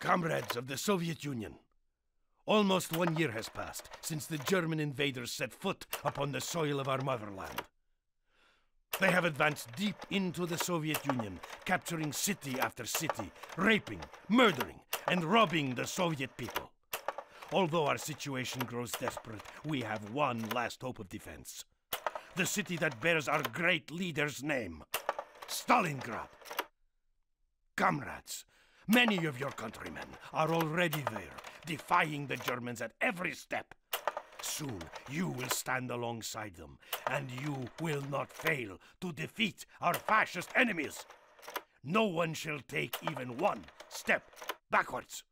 Comrades of the Soviet Union, almost 1 year has passed since the German invaders set foot upon the soil of our motherland. They have advanced deep into the Soviet Union, capturing city after city, raping, murdering, and robbing the Soviet people. Although our situation grows desperate, we have one last hope of defense. The city that bears our great leader's name, Stalingrad. Comrades, many of your countrymen are already there, defying the Germans at every step. Soon, you will stand alongside them, and you will not fail to defeat our fascist enemies. No one shall take even one step backwards.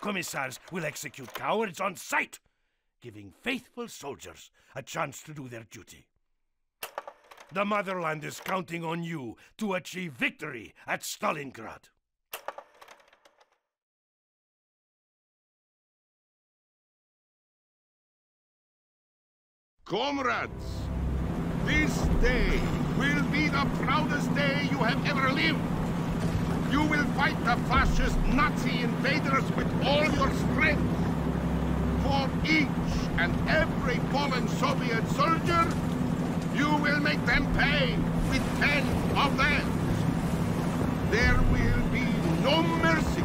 Commissars will execute cowards on sight, giving faithful soldiers a chance to do their duty. The motherland is counting on you to achieve victory at Stalingrad. Comrades, this day will be the proudest day you have ever lived. You will fight the fascist Nazi invaders with all your strength. For each and every fallen Soviet soldier, you will make them pay with 10 of them. There will be no mercy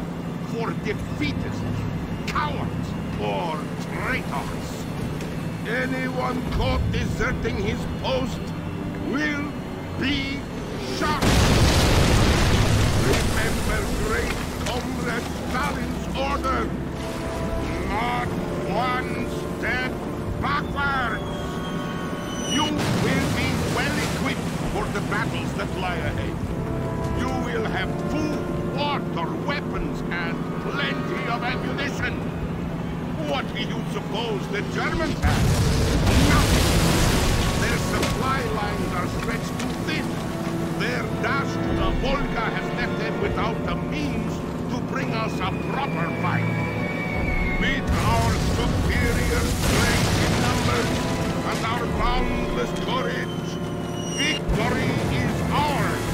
for defeatists, cowards, or traitors. Anyone caught deserting his post will be shot. Remember great Comrade Stalin's order. Not one step backwards. You will be well equipped for the battles that lie ahead. You will have food, water, weapons, and plenty of ammunition. What do you suppose the Germans have? Nothing! Their supply lines are stretched too thin. Their dash to the Volga has left them without the means to bring us a proper fight. With our superior strength in numbers and our boundless courage, victory is ours!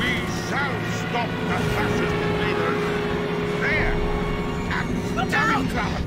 We shall stop the fascist invaders there! Look out!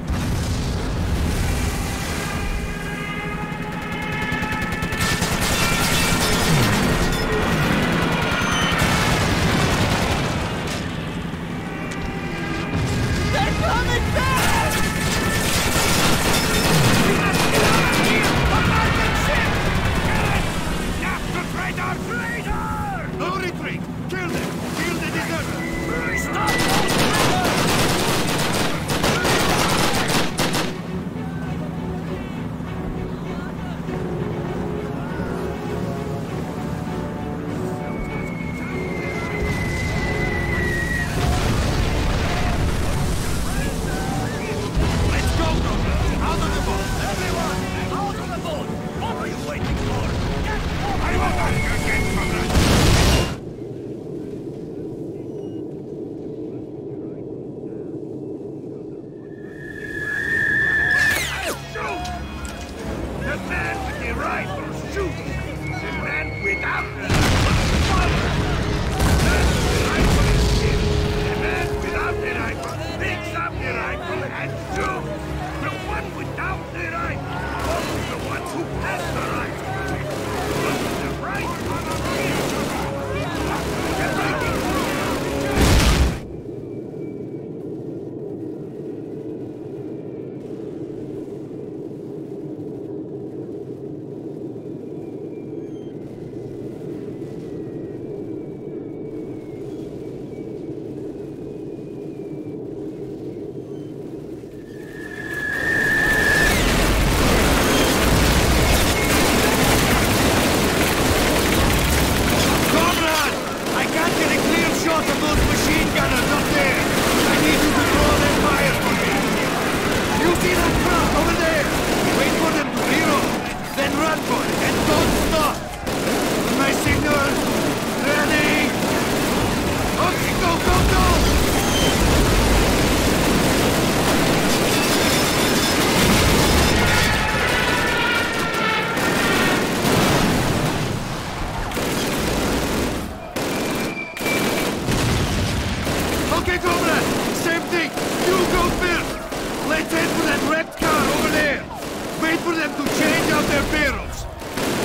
them to change out their barrels.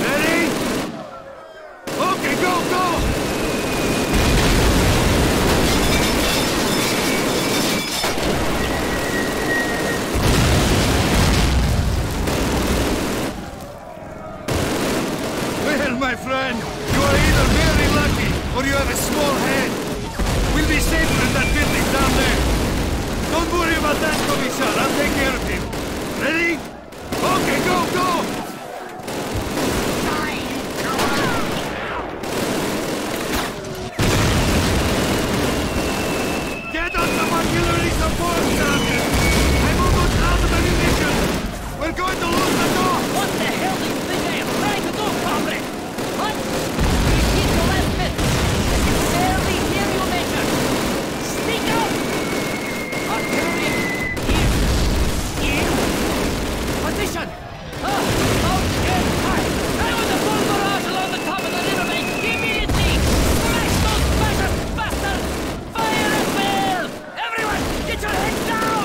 Ready? Okay, go, go! My friend, you are either very lucky or you have a small head. We'll be safer in that building down there. Don't worry about that, Commissar. I'll take care of him. Ready? Okay, go, go! Get us some artillery support, Sergeant! I'm almost out of ammunition! We're going to lose the door! What the hell do you think I am trying to do, comrade? What? You hit the last bit. I can barely hear you, Major. Speak up! Artillery, in, position. Out and high. Now with the full barrage along the top of the river bank, immediately. Smash those bastards, bastards! Fire and fail! Everyone, get your heads down!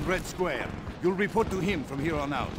in Red Square. You'll report to him from here on out.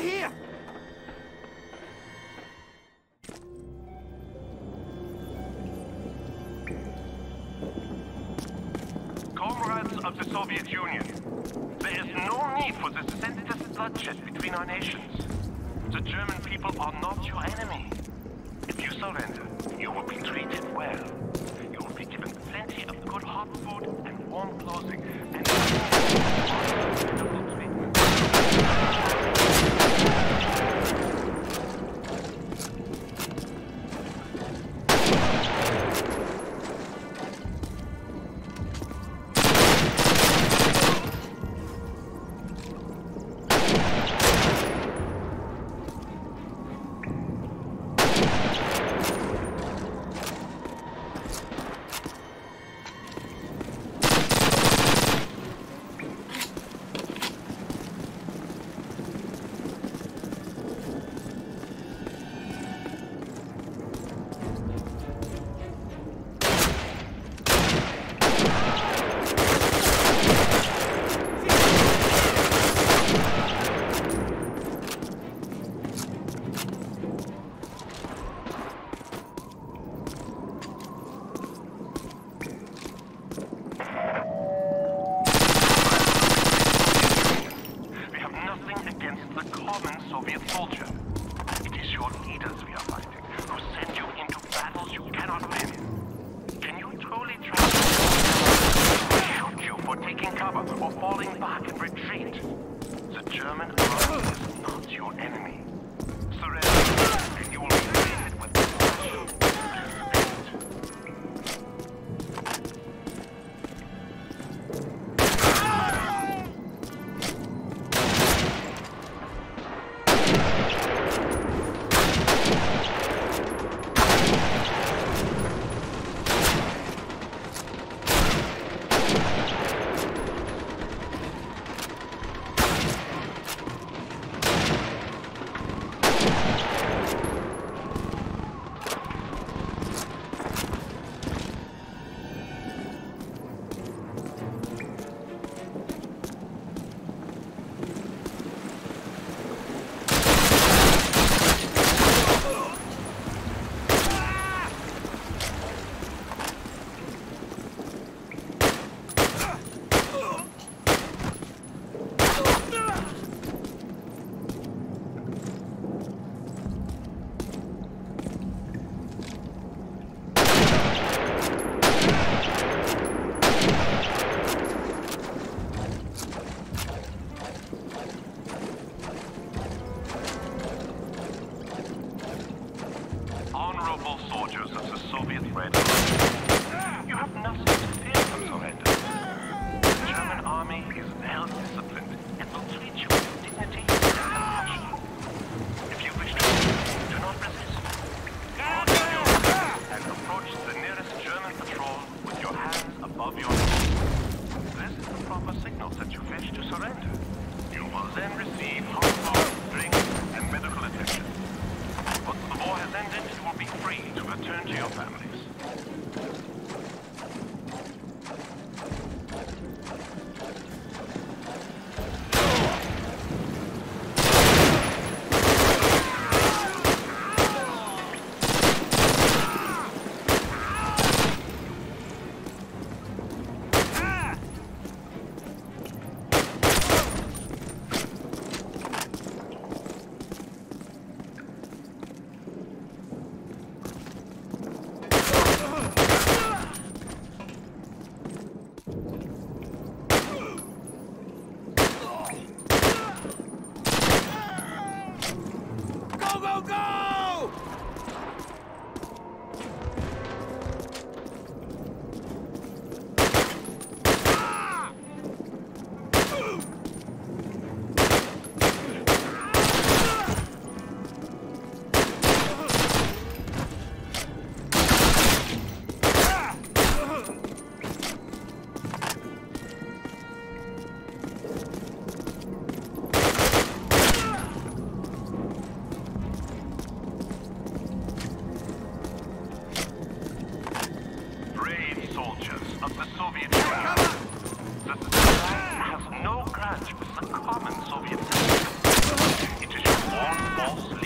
here! Comrades of the Soviet Union, there is no need for the senseless bloodshed between our nations. The German people are not your enemy. If you surrender, you will be treated well. You will be given plenty of good hot food and warm clothing, and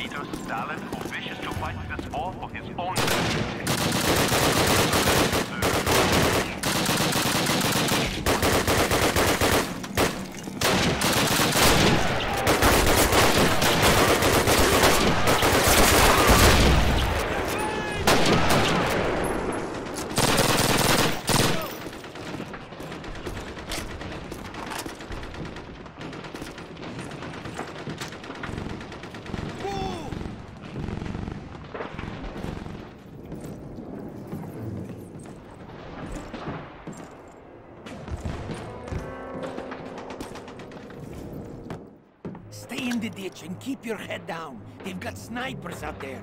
leader Stalin, who wishes to fight this war for his own the ditch and keep your head down. They've got snipers out there.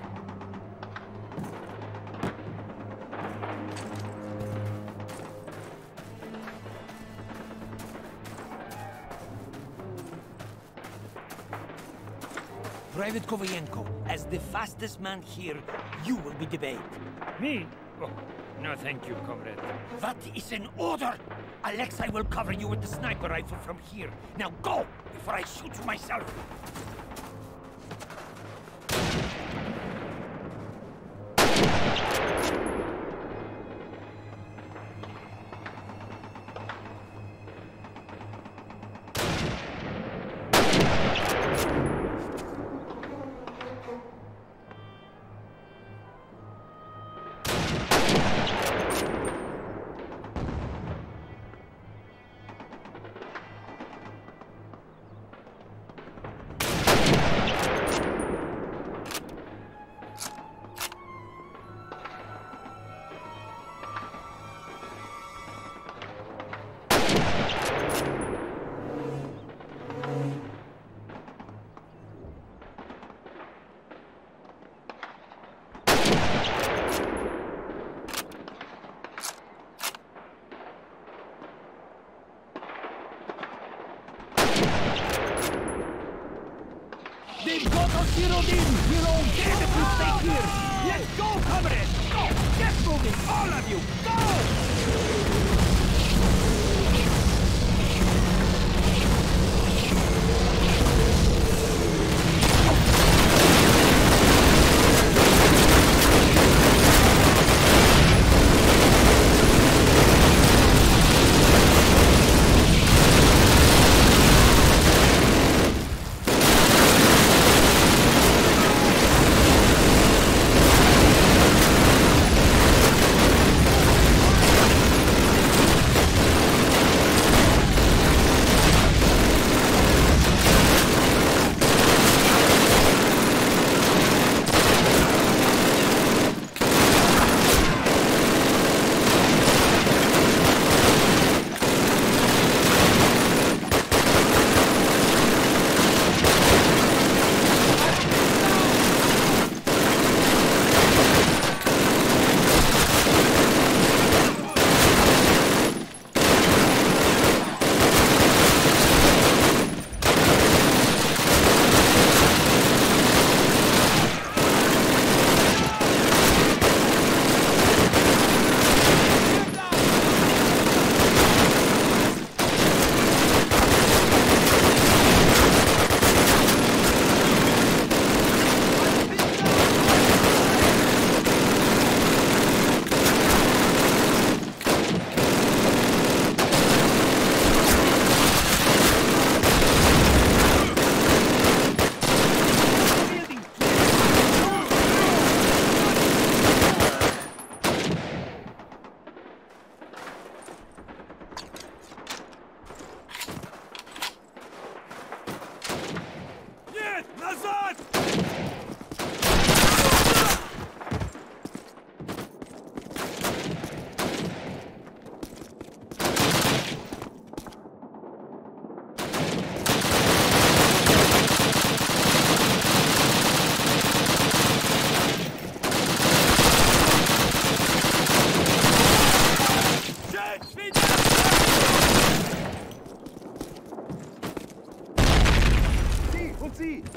Private Kovalenko, as the fastest man here, you will be debated. Me? Oh, no thank you, comrade. That is an order! Alexei will cover you with the sniper rifle from here. Now go, before I shoot you myself! They've got us here on in! We're all dead if we stay here! Let's go, comrades! Go! Get moving! All of you!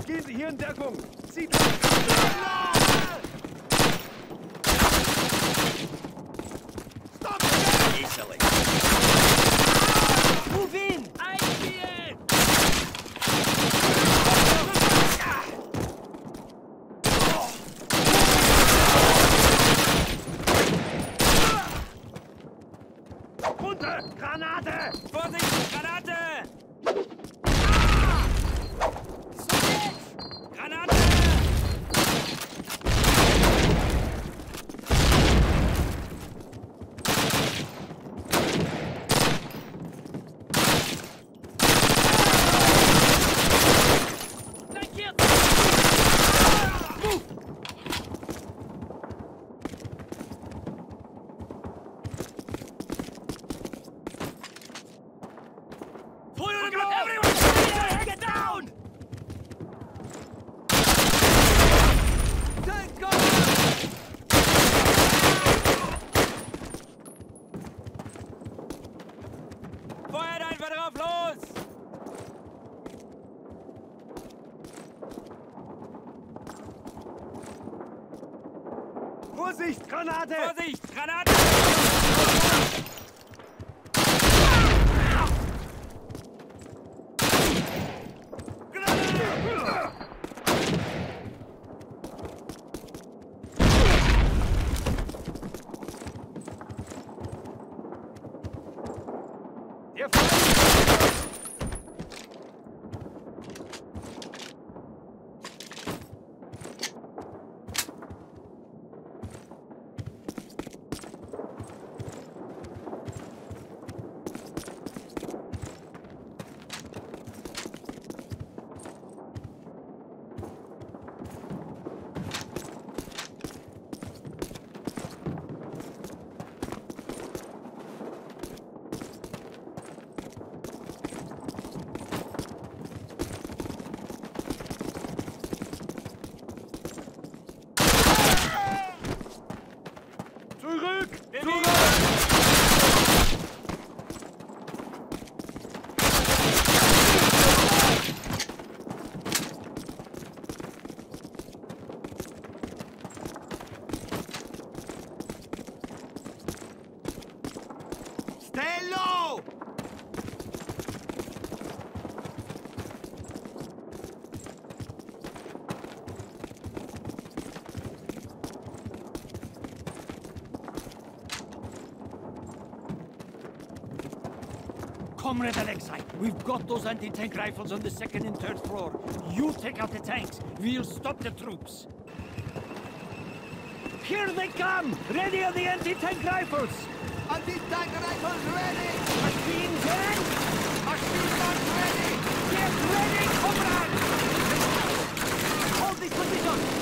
Gehen Sie hier in Deckung! Sie Vorsicht, Granate! Vorsicht, Granate! Comrade Alexei, we've got those anti-tank rifles on the second and third floor. You take out the tanks. We'll stop the troops. Here they come! Ready are the anti-tank rifles! Anti-tank rifles ready! Machines ready! Machine guns ready! Get ready, comrade! Hold this position!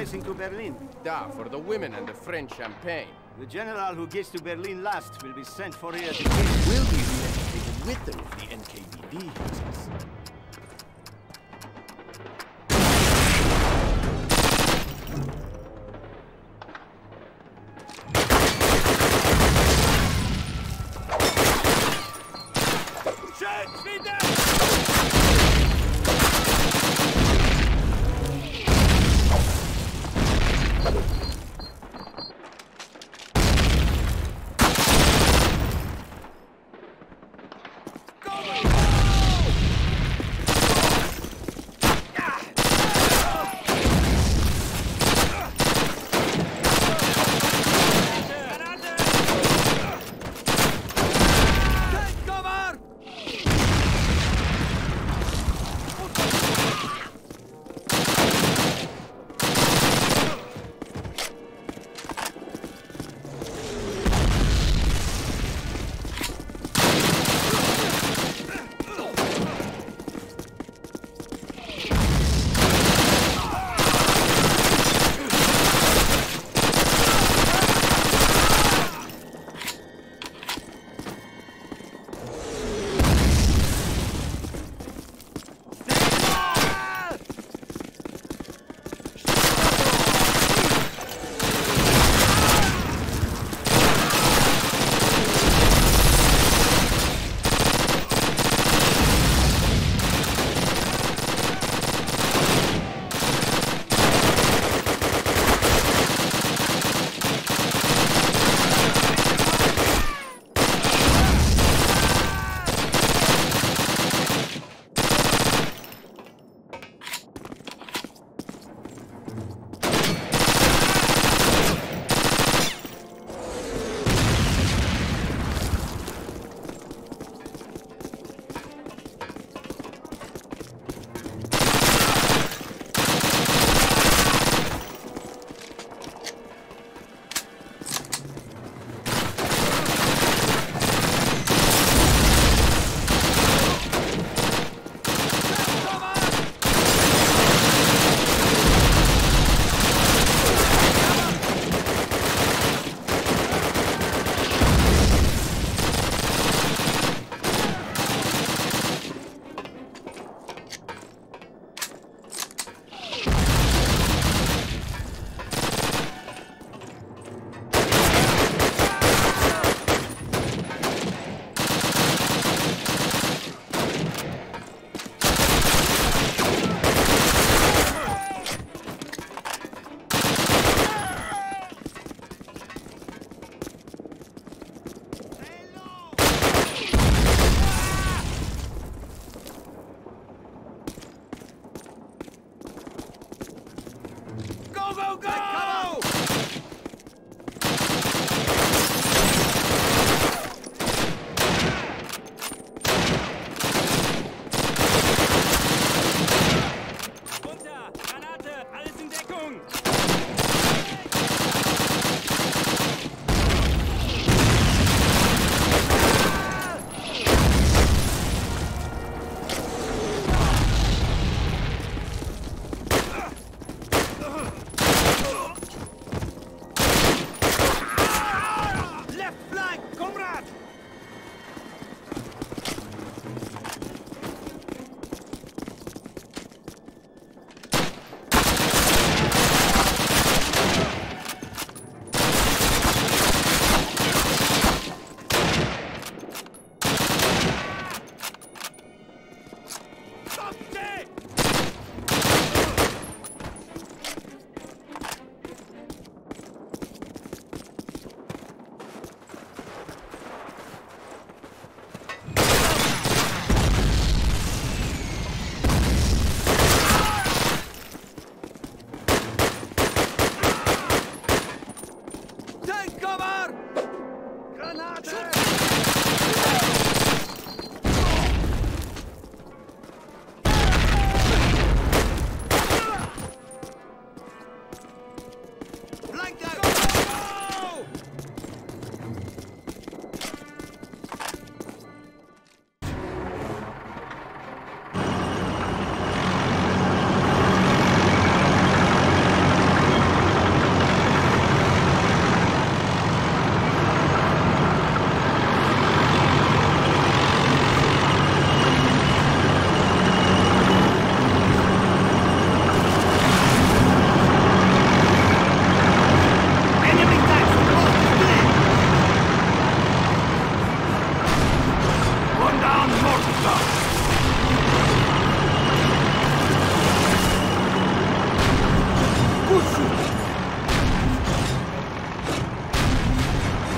racing to Berlin. Da, for the women and the French champagne. The general who gets to Berlin last will be sent for here to... Will be reactivated with them if the NKVD hits us.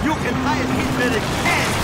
You can hire me with a hand.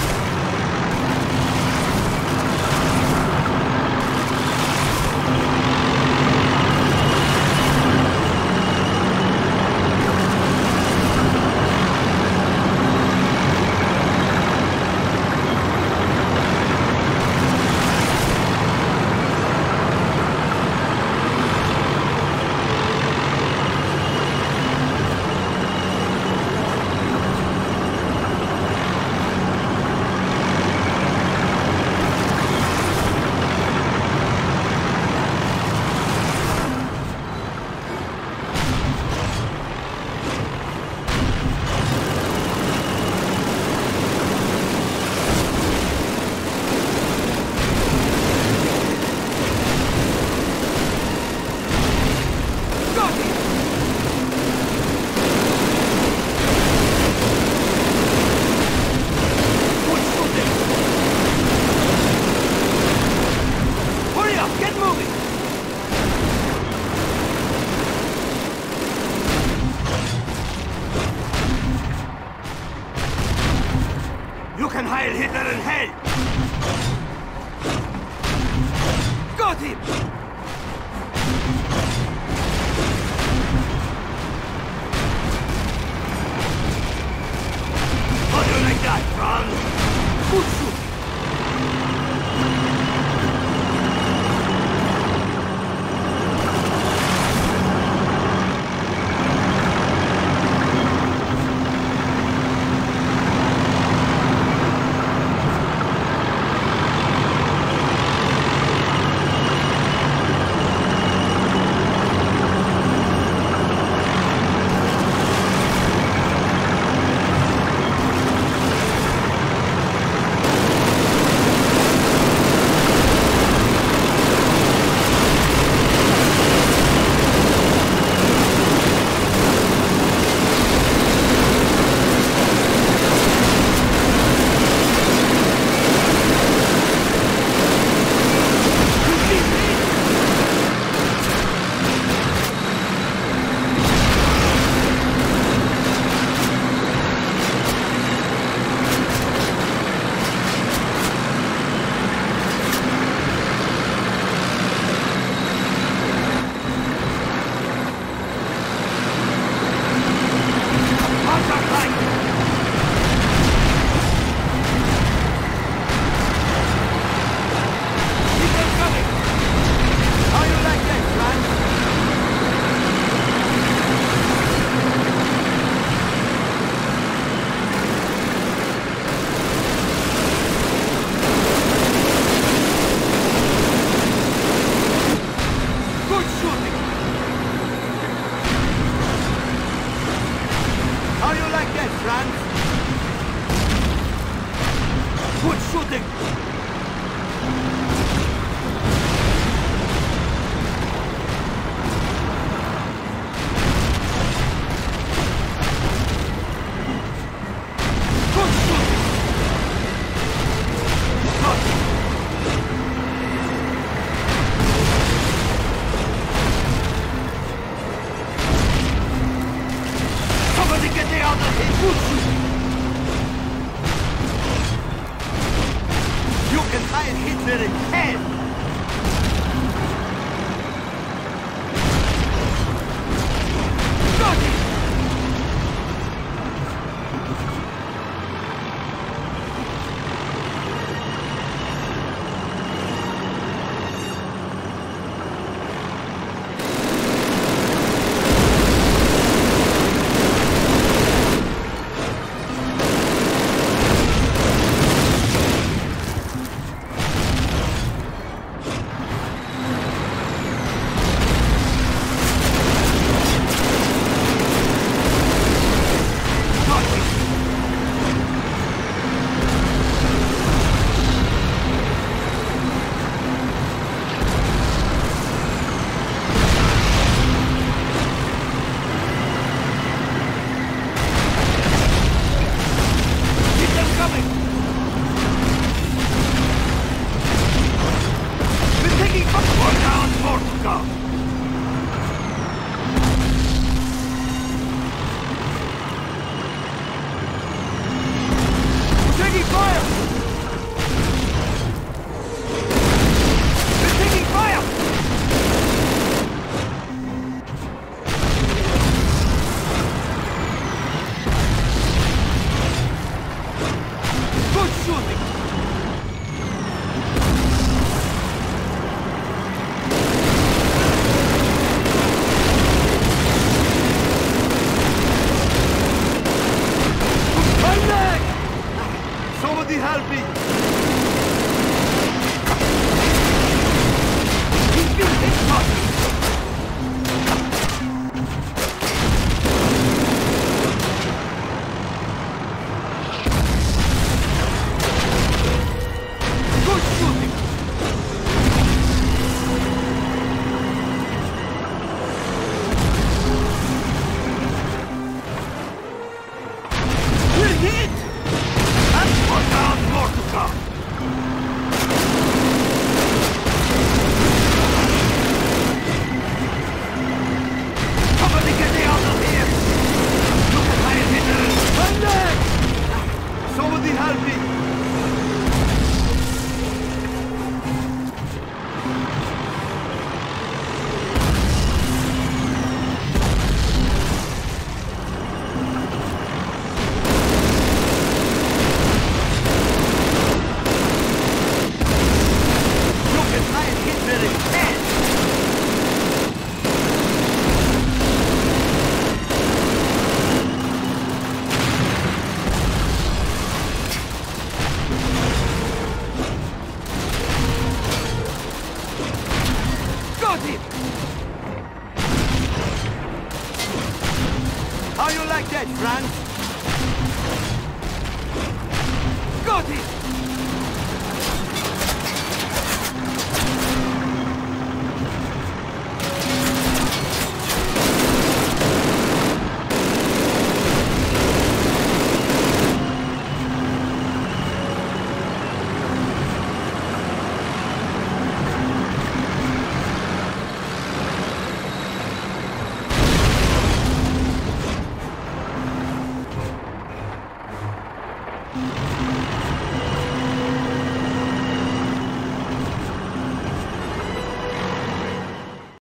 die Halbi! Ich bin nicht Mann! How you like that, Franz? Got it!